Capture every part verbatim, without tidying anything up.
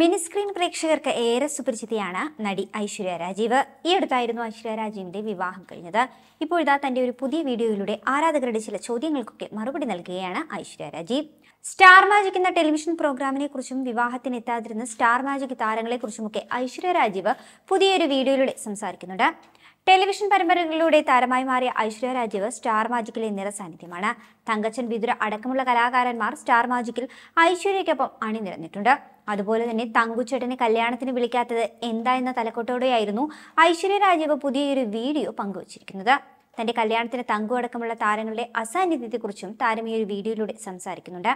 Mini screen പ്രേക്ഷകർക്ക് ഏറെ സുപരിചിതയാണ് നടി ഐശ്വര്യ രാജീവ്. ഈയടുത്തായിരുന്നു ഐശ്വര്യ രാജീവിന്റെ വിവാഹം കഴിഞ്ഞത്. ഇപ്പോഴിതാ തന്റെ ഒരു പുതിയ വീഡിയോയിലൂടെ ആരാധകരുടെ ചില ചോദ്യങ്ങൾക്കൊക്കെ മറുപടി നൽകുകയാണ് ഐശ്വര്യ രാജീവ്. സ്റ്റാർ മാജിക് എന്ന ടെലിവിഷൻ പ്രോഗ്രാമിനെ കുറിച്ചും വിവാഹത്തിനെത്താതിരുന്ന സ്റ്റാർ മാജിക് താരങ്ങളെക്കുറിച്ചുമൊക്കെ ഐശ്വര്യ രാജീവ് പുതിയൊരു വീഡിയോയിലൂടെ സംസാരിക്കുന്നുണ്ട്. ടെലിവിഷൻ പരമ്പരകളിലൂടെ താരമായി മാറിയ ഐശ്വര്യ രാജീവ് സ്റ്റാർ മാജിക്കിലെ നിറസാന്നിധ്യമാണ്. തങ്കച്ചൻ, വിതുര അടക്കമുള്ള കലാകാരന്മാർ സ്റ്റാർ മാജിക്കിൽ ഐശ്വര്യയ്ക്കൊപ്പം അണിനിരന്നിട്ടുണ്ട്. അതുപോലെ തന്നെ തങ്കുച്ചേട്ടനെ കല്യാണത്തിന് വിളിക്കാത്തത് എന്താ എന്ന തലക്കെട്ടോടെയായിരുന്നു ഐശ്വര്യ രാജീവ് പുതിയൊരു വീഡിയോ പങ്കുവച്ചിരിക്കുന്നത്. തന്റെ കല്യാണത്തിന് തങ്കു അടക്കമുള്ള താരങ്ങളുടെ അസാന്നിധ്യത്തെക്കുറിച്ചും താരം ഈ ഒരു വീഡിയോയിലൂടെ സംസാരിക്കുന്നുണ്ട്.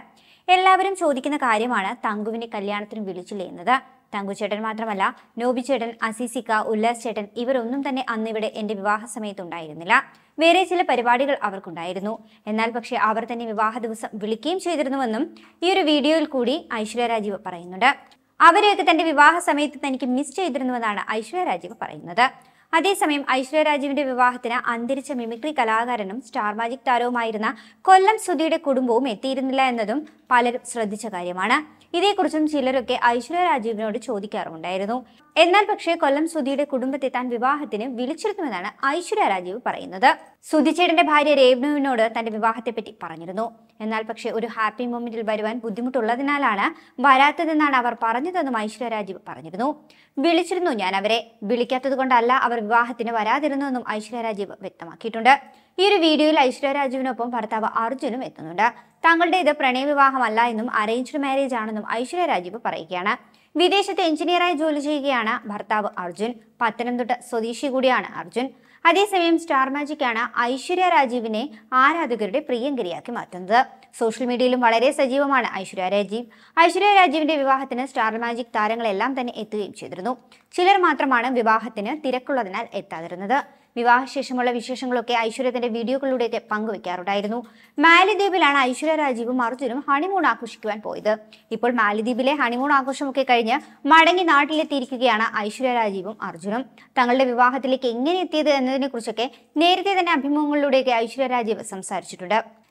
എല്ലാവരും ചോദിക്കുന്ന കാര്യമാണ് തങ്കുവിനെ കല്യാണത്തിന് വിളിച്ചില്ലേ എന്നത്. തങ്കുച്ചേട്ടൻ മാത്രമല്ല, നോബിച്ചേട്ടൻ, അസീസിക്ക, ഉല്ലാസ് ചേട്ടൻ ഇവരൊന്നും തന്നെ അന്ന് ഇവിടെ എൻ്റെ വിവാഹ സമയത്തുണ്ടായിരുന്നില്ല. വേറെ ചില പരിപാടികൾ അവർക്കുണ്ടായിരുന്നു. എന്നാൽ പക്ഷേ അവർ തന്നെ വിവാഹ ദിവസം വിളിക്കുകയും ചെയ്തിരുന്നുവെന്നും ഈ ഒരു വീഡിയോയിൽ കൂടി ഐശ്വര്യ രാജീവ് പറയുന്നുണ്ട്. അവരെയൊക്കെ തൻ്റെ വിവാഹ സമയത്ത് തനിക്ക് മിസ് ചെയ്തിരുന്നുവെന്നാണ് ഐശ്വര്യ രാജീവ് പറയുന്നത്. അതേസമയം ഐശ്വര്യ രാജീവിന്റെ വിവാഹത്തിന് അന്തരിച്ച മിമിക്രി കലാകാരനും സ്റ്റാർ മാജിക് താരവുമായിരുന്ന കൊല്ലം സുധിയുടെ കുടുംബവും എത്തിയിരുന്നില്ല എന്നതും പലരും ശ്രദ്ധിച്ച കാര്യമാണ്. ഇതേക്കുറിച്ചും ചിലരൊക്കെ ഐശ്വര്യ രാജീവിനോട് ചോദിക്കാറുണ്ടായിരുന്നു. എന്നാൽ പക്ഷേ കൊല്ലം സുധിയുടെ കുടുംബത്തെ താൻ വിവാഹത്തിന് വിളിച്ചിരുന്നുവെന്നാണ് ഐശ്വര്യ രാജീവ് പറയുന്നത്. സുധിച്ചേട്ടന്റെ ഭാര്യ രേവ്നുവിനോട് തന്റെ വിവാഹത്തെപ്പറ്റി പറഞ്ഞിരുന്നു. എന്നാൽ പക്ഷേ ഒരു ഹാപ്പി മൊമെന്റിൽ വരുവാൻ ബുദ്ധിമുട്ടുള്ളതിനാലാണ് വരാത്തതെന്നാണ് അവർ പറഞ്ഞതെന്നും ഐശ്വര്യ രാജീവ് പറഞ്ഞിരുന്നു. വിളിച്ചിരുന്നു, ഞാൻ അവരെ വിളിക്കാത്തത് കൊണ്ടല്ല അവർ വിവാഹത്തിന് വരാതിരുന്നുവെന്നും ഐശ്വര്യ രാജീവ് വ്യക്തമാക്കിയിട്ടുണ്ട്. ഈ ഒരു വീഡിയോയിൽ ഐശ്വര്യ രാജീവിനൊപ്പം ഭർത്താവ് അർജുനും എത്തുന്നുണ്ട്. തങ്ങളുടെ ഇത് പ്രണയവിവാഹമല്ല എന്നും അറേഞ്ച്ഡ് മാരേജ് ആണെന്നും ഐശ്വര്യ രാജീവ് പറയുകയാണ്. വിദേശത്ത് എഞ്ചിനീയറായി ജോലി ചെയ്യുകയാണ് ഭർത്താവ് അർജുൻ. പത്തനംതിട്ട സ്വദേശി കൂടിയാണ് അർജുൻ. അതേസമയം സ്റ്റാർ മാജിക്കാണ് ഐശ്വര്യ രാജീവിനെ ആരാധകരുടെ പ്രിയങ്കരിയാക്കി മാറ്റുന്നത്. സോഷ്യൽ മീഡിയയിലും വളരെ സജീവമാണ് ഐശ്വര്യ രാജീവ്. ഐശ്വര്യ രാജീവിന്റെ വിവാഹത്തിന് സ്റ്റാർ മാജിക് താരങ്ങളെല്ലാം തന്നെ എത്തുകയും ചെയ്തിരുന്നു. ചിലർ മാത്രമാണ് വിവാഹത്തിന് തിരക്കുള്ളതിനാൽ എത്താതിരുന്നത്. വിവാഹശേഷമുള്ള വിശേഷങ്ങളൊക്കെ ഐശ്വര്യത്തിന്റെ വീഡിയോകളിലൂടെയൊക്കെ പങ്കുവെക്കാറുണ്ടായിരുന്നു. മാലിദ്വീപിലാണ് ഐശ്വര്യ രാജീവും അർജുനും ഹണിമൂൺ ആഘോഷിക്കുവാൻ പോയത്. ഇപ്പോൾ മാലിദ്വീപിലെ ഹണിമൂൺ ആഘോഷമൊക്കെ കഴിഞ്ഞ് മടങ്ങി നാട്ടിലെത്തിയിരിക്കുകയാണ് ഐശ്വര്യ രാജീവും അർജുനും. തങ്ങളുടെ വിവാഹത്തിലേക്ക് എങ്ങനെ എത്തിയത് എന്നതിനെ കുറിച്ചൊക്കെ നേരത്തെ തന്നെ അഭിമുഖങ്ങളിലൂടെയൊക്കെ ഐശ്വര്യ രാജീവ് സംസാരിച്ചിട്ടുണ്ട്.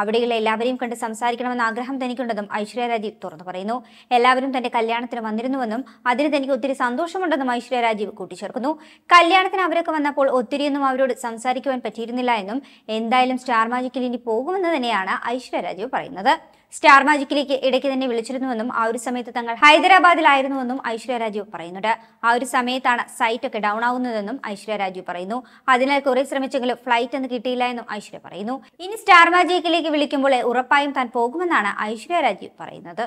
അവിടെയുള്ള എല്ലാവരെയും കണ്ട് സംസാരിക്കണമെന്ന ആഗ്രഹം തനിക്കുണ്ടെന്നും ഐശ്വര്യ രാജീവ് തുറന്നു പറയുന്നു. എല്ലാവരും തന്റെ കല്യാണത്തിന് വന്നിരുന്നുവെന്നും അതിന് തനിക്ക് ഒത്തിരി സന്തോഷമുണ്ടെന്നും ഐശ്വര്യ രാജീവ് കൂട്ടിച്ചേർക്കുന്നു. കല്യാണത്തിന് അവരൊക്കെ വന്നപ്പോൾ ഒത്തിരിയൊന്നും അവരോട് സംസാരിക്കുവാൻ പറ്റിയിരുന്നില്ല എന്നും എന്തായാലും സ്റ്റാർ മാജിക്കിൽ ഇനി പോകുമെന്ന് തന്നെയാണ് ഐശ്വര്യ രാജീവ് പറയുന്നത്. സ്റ്റാർ മാജിക്കിലേക്ക് ഇടയ്ക്ക് തന്നെ വിളിച്ചിരുന്നുവെന്നും ആ ഒരു സമയത്ത് തങ്ങൾ ഹൈദരാബാദിലായിരുന്നുവെന്നും ഐശ്വര്യ രാജീവ് പറയുന്നുണ്ട്. ആ ഒരു സമയത്താണ് സൈറ്റൊക്കെ ഡൗൺ ആവുന്നതെന്നും ഐശ്വര്യ രാജീവ് പറയുന്നു. അതിനാൽ കുറെ ശ്രമിച്ചെങ്കിലും ഫ്ലൈറ്റ് ഒന്നും കിട്ടിയില്ല എന്നും ഐശ്വര്യ പറയുന്നു. ഇനി സ്റ്റാർ മാജിക്കിലേക്ക് വിളിക്കുമ്പോൾ ഉറപ്പായും താൻ പോകുമെന്നാണ് ഐശ്വര്യ രാജീവ് പറയുന്നത്.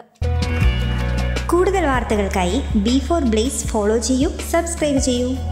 കൂടുതൽ വാർത്തകൾക്കായി ബി ഫോർ ബ്ലേസ് ഫോളോ ചെയ്യൂ, സബ്സ്ക്രൈബ് ചെയ്യൂ.